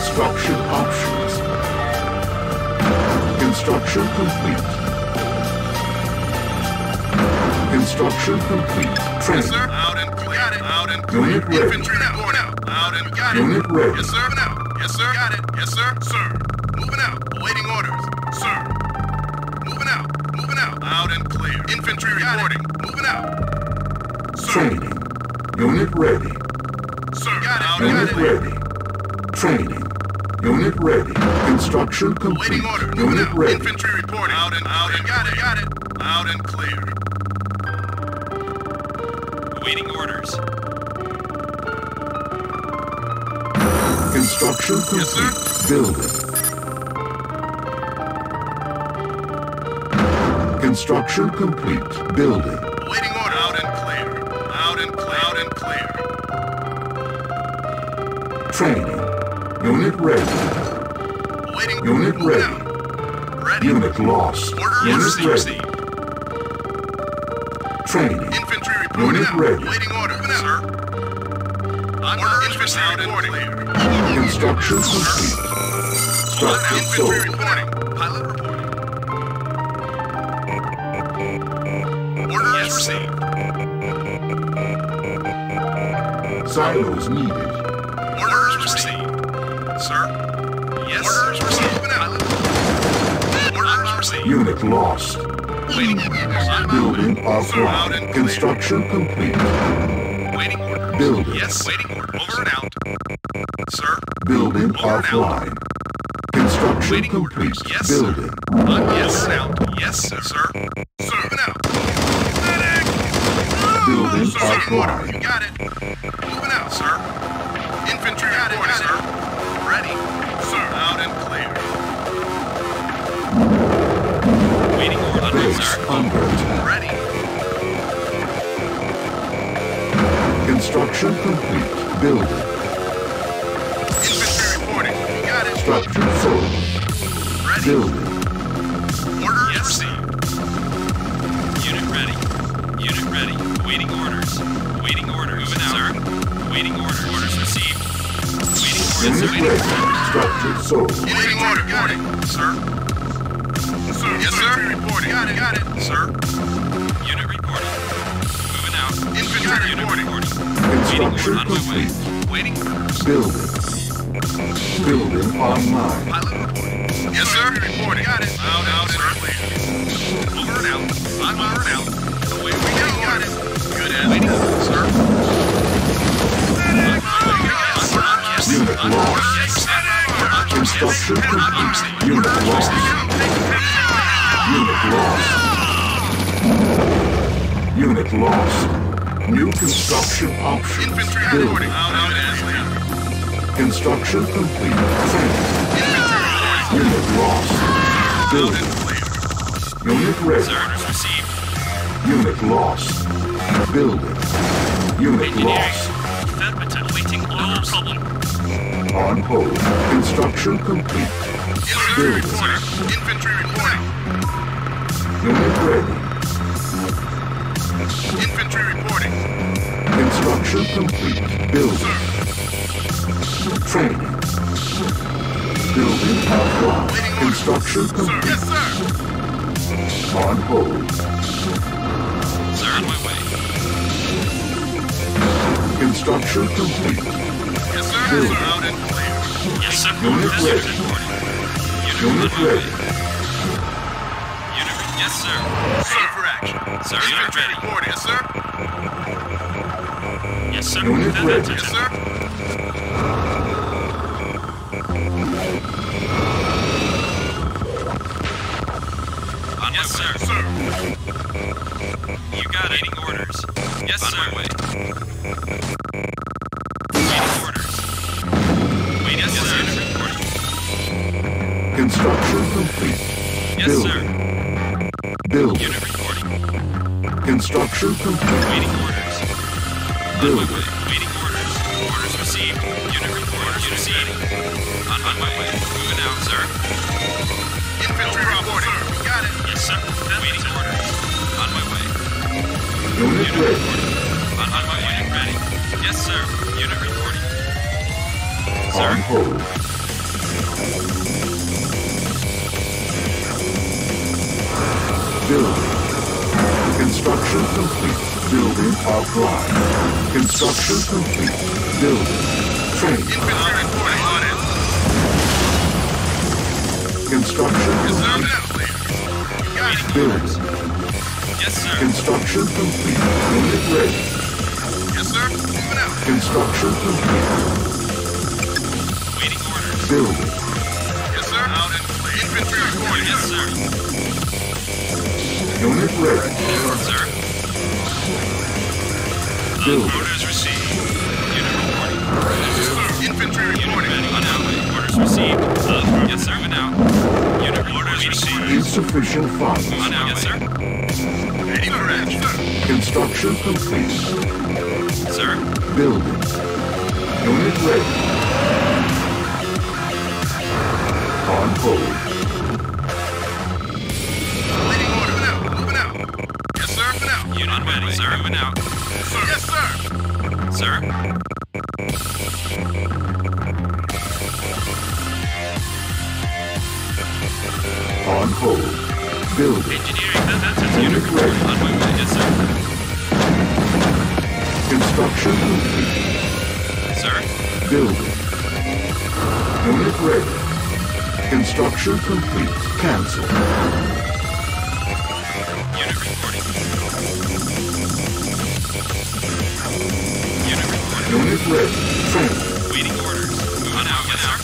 Construction options. Construction complete. Construction complete. Training. Yes, sir. Out and got it. Out and unit ready. Infantry going out. Out and got it. Unit ready. Yes, sir. Now. Yes, sir. Got it. Yes, sir. Sir. Moving out. Awaiting orders. Sir. Moving out. Moving out. Loud and clear. Infantry reporting. Moving out. Sir. Training. Unit ready. Sir. Got it. Unit ready. Training. Unit ready. Construction complete. Awaiting order. Unit out. Ready. Infantry reporting. Out and out and got it. Got it. Loud and clear. Awaiting orders. Construction complete. Yes, sir. Building. Construction complete. Building. Awaiting order. Out and clear. Out and clear. Out and clear. Training. Unit ready. Waiting. Unit ready. Out. Ready. Unit lost. Order unit ready. Training. Infantry reporting. Unit out. Ready. Waiting order. Sir. Order infantry reporting. Instructions complete. Start console. Infantry reporting. Pilot reporting. Order is received. Silos needed. Order is received. Sir? Yes. Orders received. Orders received. Unit lost. Waiting. Building offline. Construction complete. Waiting orders. Building. Yes. Waiting orders. Over and out. Sir? Building offline. Construction waiting complete. Orders. Yes. Building. Yes. Over and out. Yes, sir. Sir. Over and out. Medic! Building offline. You got it. Moving out, sir. Infantry got it, sir. Ready. Sir. Loud and clear. Waiting for orders, sir. Ready. Construction complete. Building. Infantry reporting. You got it. Structure sold. Ready. Building. Orders yes. Received. Unit ready. Unit ready. Waiting orders. Waiting orders, moving out, sir. Waiting orders. Orders received. Unit ready. Structure sold. Waiting order. Got it. Sir. Sir. Yes, sir. Reporting. Got it. Sir. Unit reporting. Moving out. Infantry reporting. Construction complete. Waiting. Building. Building online. Pilot reporting. Yes, sir. Reporting. Got it. Out, out, and out. Over and out. I'm over and out. Away we go. Got it. Good as. Waiting. Sir. Yes, sir. Unit lost. Construction complete. Unit lost. Unit lost. Unit lost. New construction options. Infantry reporting. Construction complete. Unit lost. Building. Unit ready. Unit lost. Building. Unit lost. Awaiting orders. On hold. Construction complete. Building. Infantry reporting. Unit ready. Infantry reporting. Construction complete. Building. Training. Building outline. Construction complete. Yes, sir. On hold. Sir, on my way. Construction complete. Yes, sir. Building. Out and clear. Yes, sir. Unit ready. Unit ready. Unit ready. Yes, sir. Sir. For action. Sir. Unit ready. Yes, sir. Yes, sir. Unit ready. Yes, sir. Yes, sir. Sir. You got it. Waiting orders. Yes, sir. On my way. Construction complete. Yes, building. Sir. Building. Unit reporting. Construction complete. Waiting orders. Building. Waiting orders. Orders received. Unit reporting. Unit received. On my way. Moving out, sir. Infantry reporting. Got it. Yes, sir. Waiting orders. On my way. Unit ready. On my way. Ready. Yes, sir. Unit reporting. Sir. On hold. Construction complete. Building offline. Construction complete. Building. Training. Construction complete. Building. Yes, sir. Construction complete. Unit ready. Yes, sir. Moving out. Construction complete. Waiting orders. Building. Yes, sir. Out and play. Infantry reporting. Yes, sir. Unit ready. Yes, sir. Building. Orders received. Unit reporting. Infantry reporting. Orders received. Yes, sir. Out. Unit orders received. Insufficient funds. Yes, sir. Ready for action. Construction complete. Sir. Building. Unit ready. On hold. Unit ready, sir. Moving out. Sir. Yes, sir. Sir. On hold. Building. Engineering. That's its unit ready. On my way. Yes, sir. Construction complete. Sir. Building. Unit ready. Construction complete. Cancel. Unit reporting. Unit ready. Waiting orders. Moving out. Yes, sir.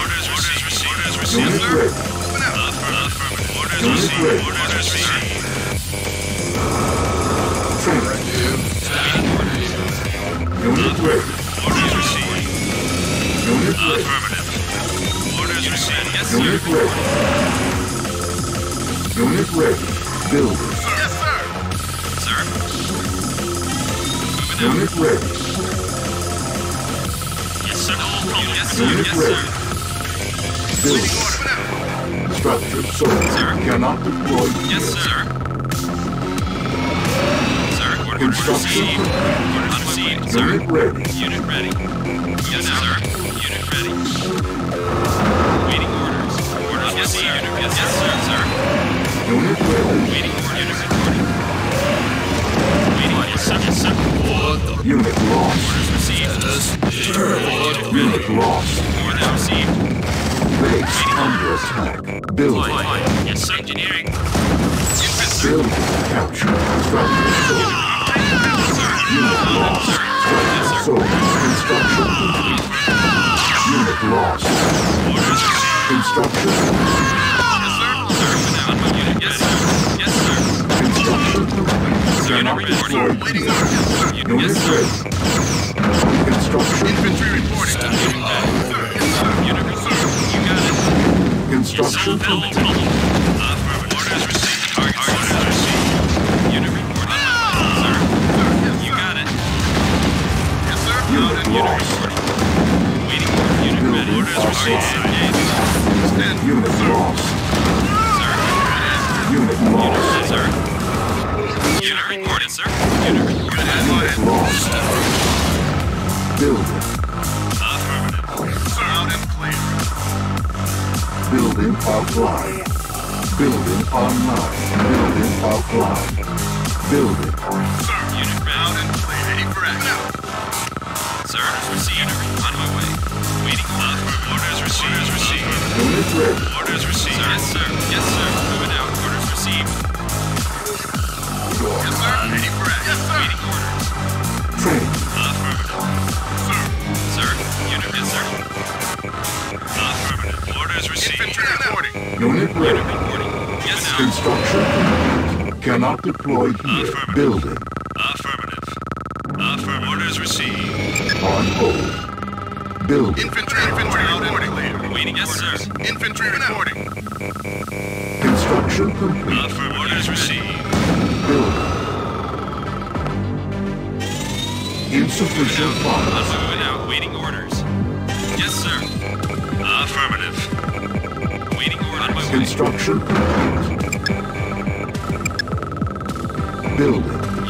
Orders received. Orders received. Unit ready. Moving out. Orders received. Orders received. Unit ready. Orders received. Unit ready. Affirmative. Orders received. Yes, sir. Unit ready. Unit ready. Building. Yes, sir. Unit ready. Yes, sir. Yes, sir. Unit ready. Building. Structure service cannot deploy. Yes, sir. Sir, order received. Order received, sir. Unit ready. Unit ready. Yes, sir. Unit ready. Waiting orders. Orders received. Yes, sir, sir. Unit ready. Waiting orders. Waiting orders. Yes, sir. Unit lost. Orders received. Unit lost. Orders received. Base under attack. Building. Yes, sir. Engineering. Building. Capture. Unit lost. Construction complete. Unit lost. Orders received. Construction complete. Yes, sir. Unit. Yes, sir. Yes, sir. Construction complete. Unit reporting. Waiting orders. Unit ready. Construction. Infantry reporting. Unit reserve. You got it. Construction. Orders received. Orders received. Unit reporting. Sir. You got it. Yes, sir. Unit reporting. Waiting order. Unit ready. Orders received. Unit lost. Sir. Unit lost. Sir. Unit recorded, sir. Unit recorded. Unit lost. Building. Affirmative. Sound and clear. Building offline. Building online. Building offline. Building. Sir. Unit bound and clear. Ready for action. Sir, orders received. On my way. Waiting on. Orders received. Orders received. Unit ready. Orders received. Yes, sir. Yes, sir. Moving out. Orders received. Yes, sir. Ready for action. Yes, sir. Waiting orders. Training. Affirmative. Sir. Unit ready. Affirmative. Orders received. Infantry reporting. Unit ready. Yes, sir. Construction complete. Cannot deploy here. Building. Affirmative. Affirmative. Orders received. On hold. Building. Infantry reporting. Waiting. Yes, sir. Infantry reporting. Construction complete. Affirmative. Orders received. Building. Insufficient funds. Moving out. Waiting orders. Yes, sir. Affirmative. Waiting orders. Construction complete. Building.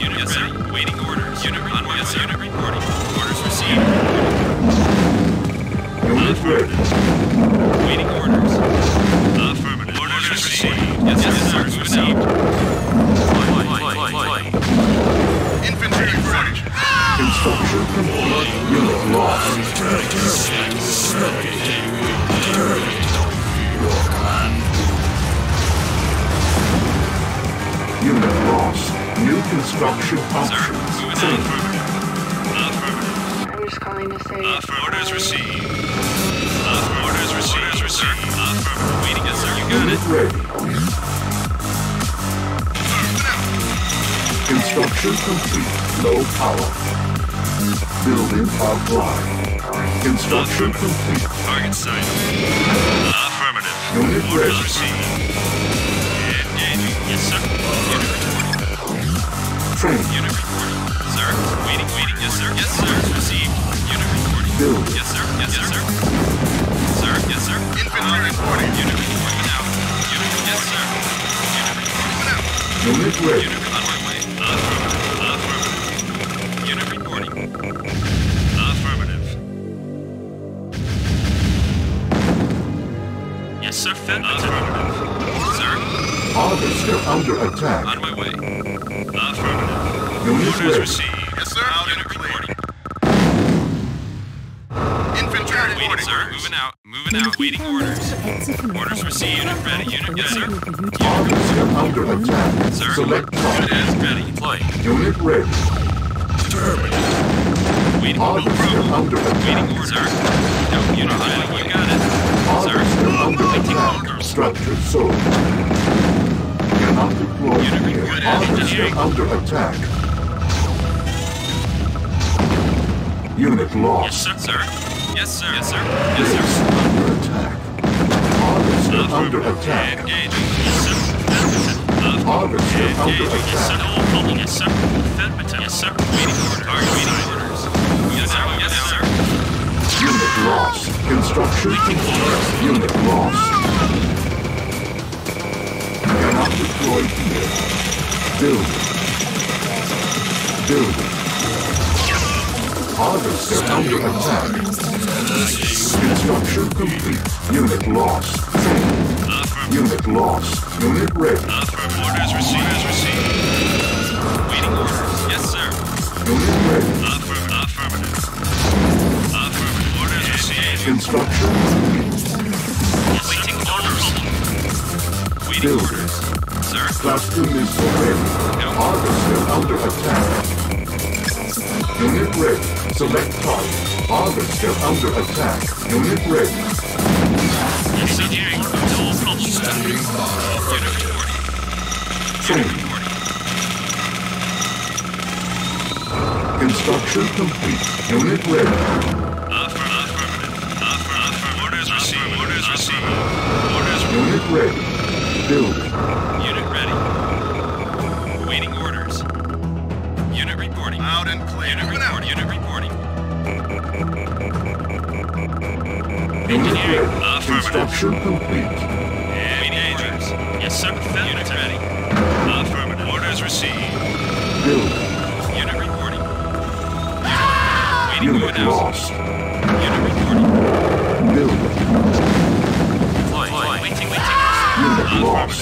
Unit yes, sir. Waiting orders. Unit reporting. Yes, unit reporting. Orders received. Unit ready. Waiting orders. Affirmative. Orders received. Yes, sir. Yes, sir. Received. Construction options. Sir, moving on. Affirmative. I'm just calling to say... Orders received. Orders received. Orders received. Affirmative. Waiting, yes, sir. You got it. Ready. Construction complete. Low power. Building top line. Construction complete. Target sight. Affirmative. Unit orders ready. Received. Engaging. Yes, sir. Train. Unit recording, sir. Waiting, waiting. Yes, sir. Yes, sir. Received. Unit recording. Build. Yes, sir. Yes, sir. Sir. Yes, sir. Infantry reporting. Unit recording out. Unit. Yes, sir. Unit recording out. Unit ready. Unit on my way. Affirmative. Unit recording. Affirmative. Yes, sir. Affirmative. Sir. Harvester under attack. On my way. Affirmative. Orders received. Yes, sir. Out and reporting. Infantry reporting. Waiting, sir. Moving out. Moving out. Waiting orders. Orders received. Unit ready. Unit yes, sir. Harvester under attack. Sir. Select target. Unit is ready. Deploy. Unit ready. Terminated. Waiting. Harvester under attack. Waiting orders. Sir. No, unit ready. You got it. Sir. Under attack. Structure sold. Cannot deploy here. Harvester under attack. Unit lost. Yes, sir. Yes, sir. Yes, sir. Yes, sir. Under attack. Harvester under attack. Engaging. Yes, sir. Harvester under attack. Yes, sir. Yes, sir. Waiting orders. Waiting orders. Yes, sir. Yes, sir. Unit lost. Construction complete. Unit lost. Cannot deploy here. Building. Building. Harvester under attack. Construction complete. Unit lost. Unit lost. Unit ready. Orders received. Orders received. Waiting orders. Yes, sir. Unit ready. Affirmative. Affirmative. Orders received. Construction complete. Waiting orders. Waiting orders, sir. Cluster missile ready. No. Harvester under attack. Unit ready. Select target. Harvester under attack. Unit ready. Yes, sir. Standing by. Unit reporting. Unit reporting. Construction complete. Unit ready. Affirmative. Affirmative. Orders received. Orders received. Orders received. Unit ready. Building. Unit ready. Waiting orders. Unit reporting. Loud and clear. Unit reporting. Unit reporting. Engineering. Construction complete. Waiting orders. Yes, sir. Unit ready. Affirmative. Orders received. Building. Unit reporting. Waiting orders. Unit lost. Unit reporting. Building. Deploy. Waiting. Waiting. Unit lost.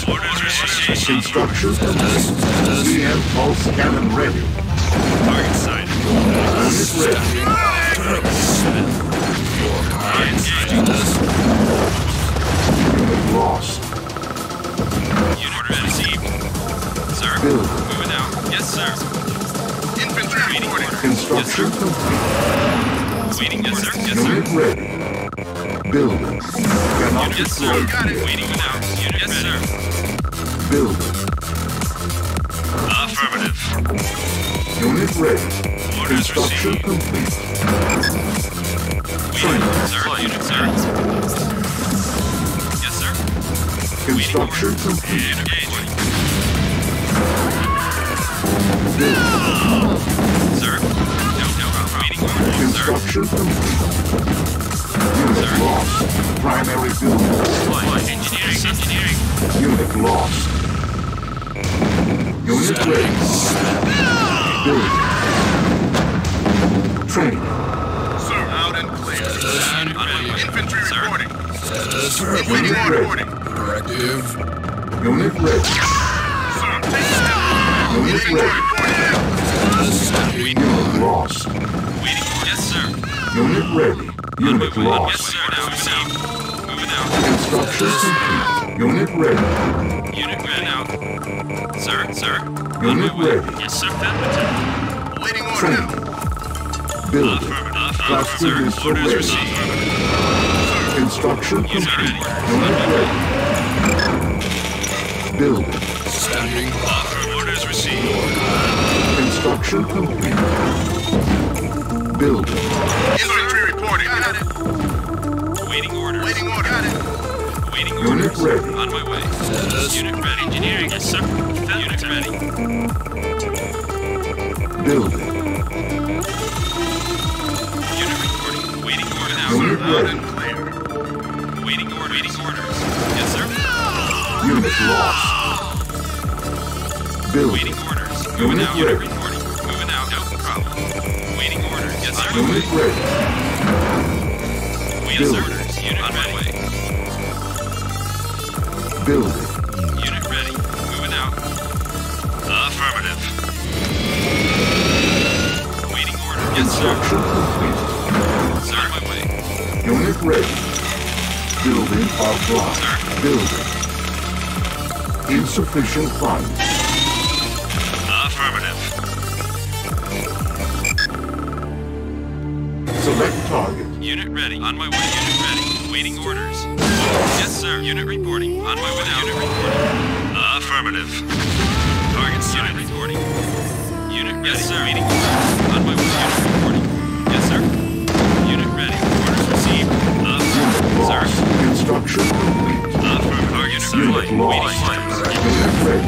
Construction complete. CM pulse cannon ready. Target side. Unit ready. Unit lost. Unit received. Sir. Build. Moving out. Yes, sir. Infantry waiting order. Construction complete. Waiting, yes, sir. Yes, sir. Unit ready. Building. Cannot deploy. Got it. Waiting now. Yes, sir. Building. Affirmative. Unit ready. Orders construction received. Complete. Waiting, sir. Unit, sir. Yes, sir. Construction complete. Engaging. Building. Sir. No waiting order. Construction complete. Unit sir. Lost. Primary building. Engineering. Yes, engineering. Unit lost. Unit ready. Building. Training. Sir, out and clear. Infantry sir. Reporting. Waiting on reporting. Directive. Unit ready. Sir, take step. Unit ready. Unit lost. Waiting. Yes, sir. Unit ready. Unit lost. Yes, sir. Moving out. Construction complete. Unit ready. Unit ready out. Sir. Unit ready. Yes, sir. Awaiting order. Building. Construction orders received. Construction complete. Unit ready. Building. Standing by. Orders received. Construction complete. Building. Infantry reporting. Awaiting orders. Waiting order. Unit ready. On my way. Unit ready. Engineering, yes, sir. Unit ready. Building. Unit reporting. Waiting order now. Unit ready. And clear. Waiting order. Waiting orders. Yes, sir. No! Unit lost. Building. Waiting orders. Moving now. Unit reporting. Moving now. No problem. Waiting order. Yes, sir. Unit ready. Wheels orders. Unit on my way. Building. Unit ready. Moving out. Affirmative. Waiting order. Yes, sir. Complete. Sir, my way. Unit ready. Building offline. Sir. Building. Insufficient funds. Affirmative. Select target. Unit ready. On my way. Unit ready. Waiting orders. Yes, sir. Unit reporting. On my way now. Unit reporting. Affirmative. Target side reporting. Unit ready. Yes, sir. Meeting. On my way. Unit reporting. Yes, sir. Unit ready. Orders received. Affirmative. Sir. Construction complete. Affirmative. Target supply. Waiting orders. Unit ready.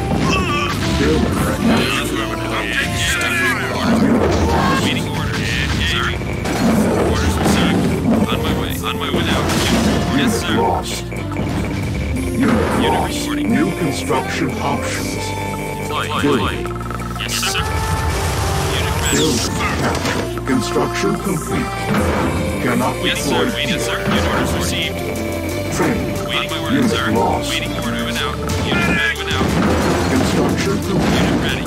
Build. Affirmative. Object. Waiting orders. Sir. Orders received. On my way. On my way now. Yes, sir. Lost. Unit lost. Reporting. New construction options. Deploy. Yes, sir. Unit ready. Build. Construction complete. Cannot be deployed. Yes, sir. Unit orders received. Training. Waiting my orders, sir. Lost. Waiting order. Moving out. Unit ready. Moving out. Construction complete. Unit ready.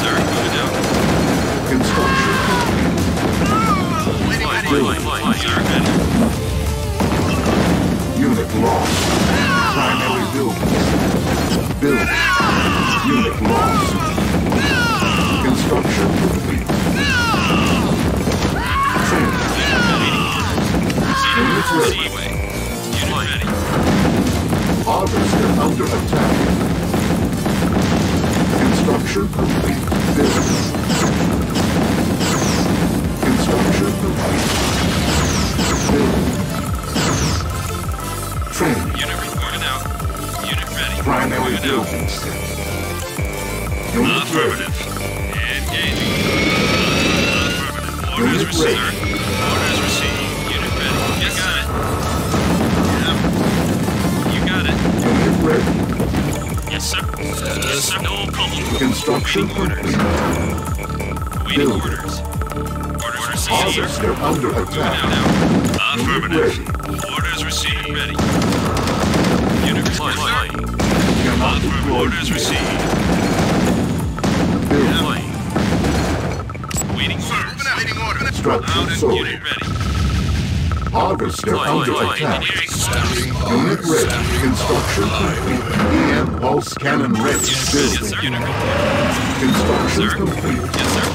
Sir. Moving out. Construction complete. Waiting. Unit ready. Unit lost. Primary buildings. Build. Unit lost. Construction complete. Unit ready. Unit ready. Harvester under attack. Construction complete. Build. Construction complete. Build. Training. Unit reported out. Unit ready. Primary buildings. Affirmative. Engaging. Affirmative. Orders received. Orders received. Unit ready. You got it. Yep. You got it. Unit ready. Yes, sir. Yes, sir. No problem. Construction orders. Waiting orders. Orders received. Orders are under attack. Affirmative. Orders received. Ready. Unit reporting. Confirm orders received. Deploying. Waiting orders. Waiting orders. Structure sold. Unit ready. Harvester under attack. Unit ready. Construction complete. EM pulse cannon ready. Building. Construction complete.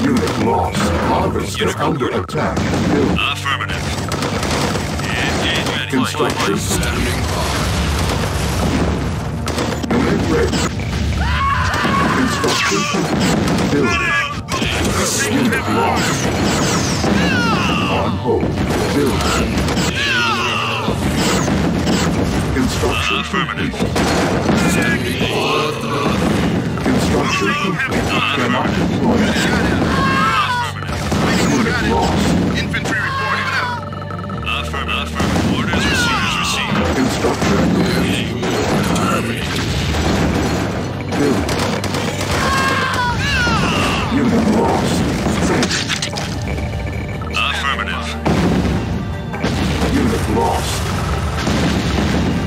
Unit lost. Harvester under attack. Building. Affirmative. Construction standing by. Unit ready. Construction complete. Building. Unit lost. On hold. Building. Construction complete. Standing by. Construction complete. Cannot deploy. Unit lost. Infantry reporting. Affirmative. Orders received. Construction. Build. Unit lost. Affirmative. Unit lost.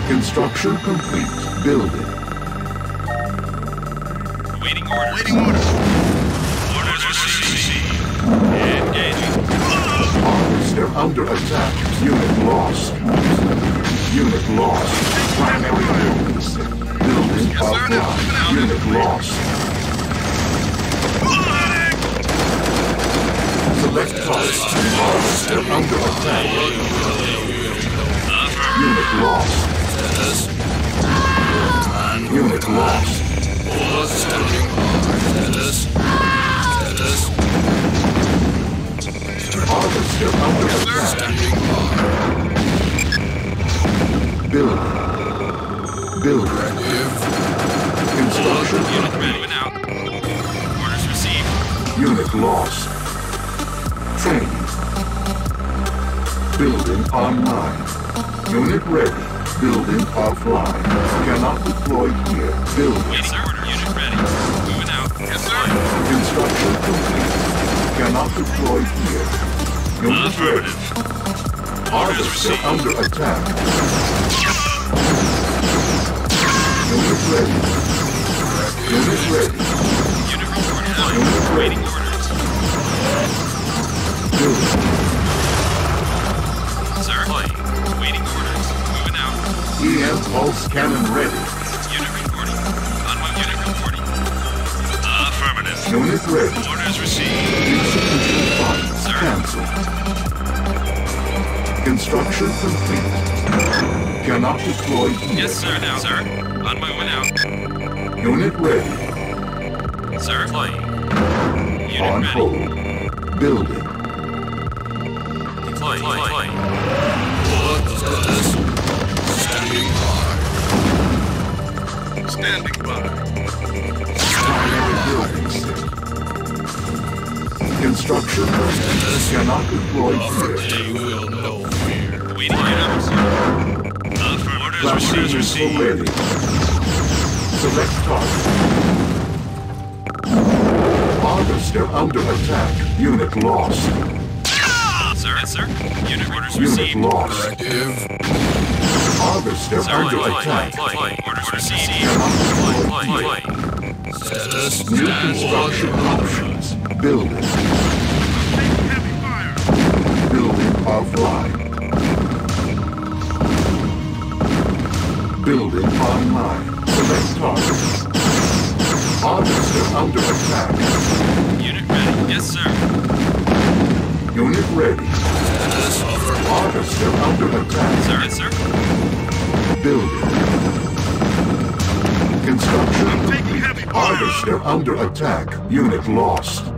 Construction complete. Building. Waiting order. Waiting order. Orders received. Engaging. Harvester under attack. Unit lost. Unit lost. Primary buildings. Building up. Unit lost. select cost. All still under attack. Unit lost. Unit lost. All standing. All still under attack. Standing. Build. Build. Construction. Unit ready now. Orders received. Unit lost. Training. Building online. Unit ready. Building offline. Cannot deploy here. Building. Yes, sir. Unit ready. Moving out. Yes, sir. Construction complete. Cannot deploy here. Unit ready. Orders received. Under attack. Unit ready. Unit ready. Unit reported out. Unit ready. Waiting orders. Building. Sir, waiting orders. Moving out. EM pulse cannon ready. Unit reporting. Unit reporting. Affirmative. Unit ready. Orders received. Insufficient funds. Cancelled. Construction complete. Cannot deploy. Yes, sir. Now, sir. On my way out. Unit ready. Sir, unit on ready. Hold. Building. Flying, flying. Standing by. Standing by. Construction cannot deploy fear. They will know fear. Waiting orders. Orders received. Ready. Select target. Harvester under attack. Unit lost. Sir. Unit orders received. Unit lost. Harvester under attack. Orders received. Status. New construction options. Building. Heavy fire. Building offline. Building online. Select target. Harvester under attack. Unit ready. Yes, sir. Unit ready. Harvester under attack. Sir, yes, sir. Building. Construction. Harvester under attack. Unit lost.